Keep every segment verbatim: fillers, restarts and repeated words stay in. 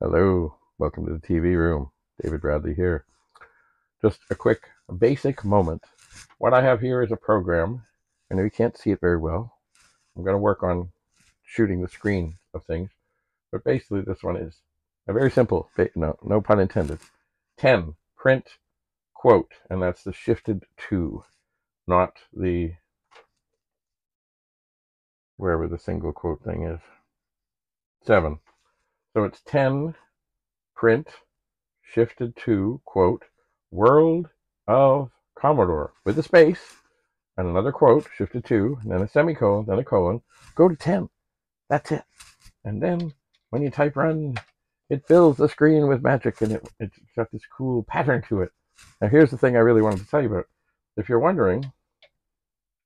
Hello, welcome to the T V room. David Bradley here. Just a quick basic moment. What I have here is a program. I know you can't see it very well. I'm going to work on shooting the screen of things, but basically this one is a very simple, no, no pun intended, ten print quote, and that's the shifted to, not the wherever the single quote thing is, seven. So it's ten print shifted to quote World of Commodore with a space and another quote shifted to, and then a semicolon, then a colon, go to ten. That's it. And then when you type run, it fills the screen with magic, and it, it's got this cool pattern to it. Now, here's the thing I really wanted to tell you about. If you're wondering,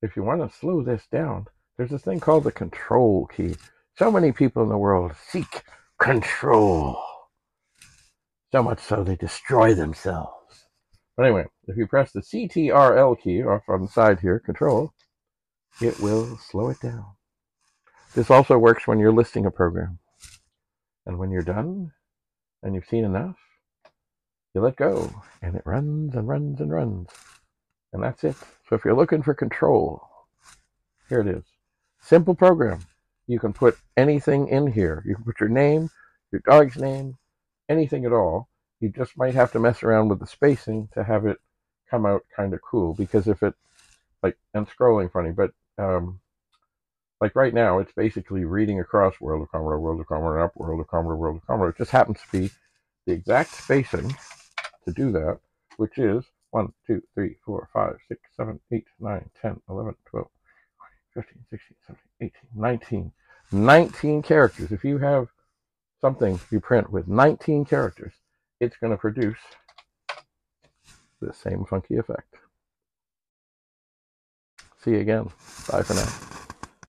if you want to slow this down, there's this thing called the control key. So many people in the world seek control, so much so they destroy themselves. But anyway, if you press the C T R L key off on the side here, control, it will slow it down. This also works when you're listing a program. And when you're done and you've seen enough, you let go and it runs and runs and runs. And that's it. So if you're looking for control, here it is. Simple program. You can put anything in here. You can put your name, your dog's name, anything at all. You just might have to mess around with the spacing to have it come out kind of cool, because if it, like, and scrolling funny, but, um, like right now, it's basically reading across World of Commodore, World of Commodore, and up, World of Commodore, World of Commodore. It just happens to be the exact spacing to do that, which is one, two, three, four, five, six, seven, eight, nine, ten, eleven, twelve, fifteen, sixteen, seventeen, eighteen, nineteen. nineteen characters. If you have something you print with nineteen characters, it's going to produce the same funky effect. See you again. Bye for now.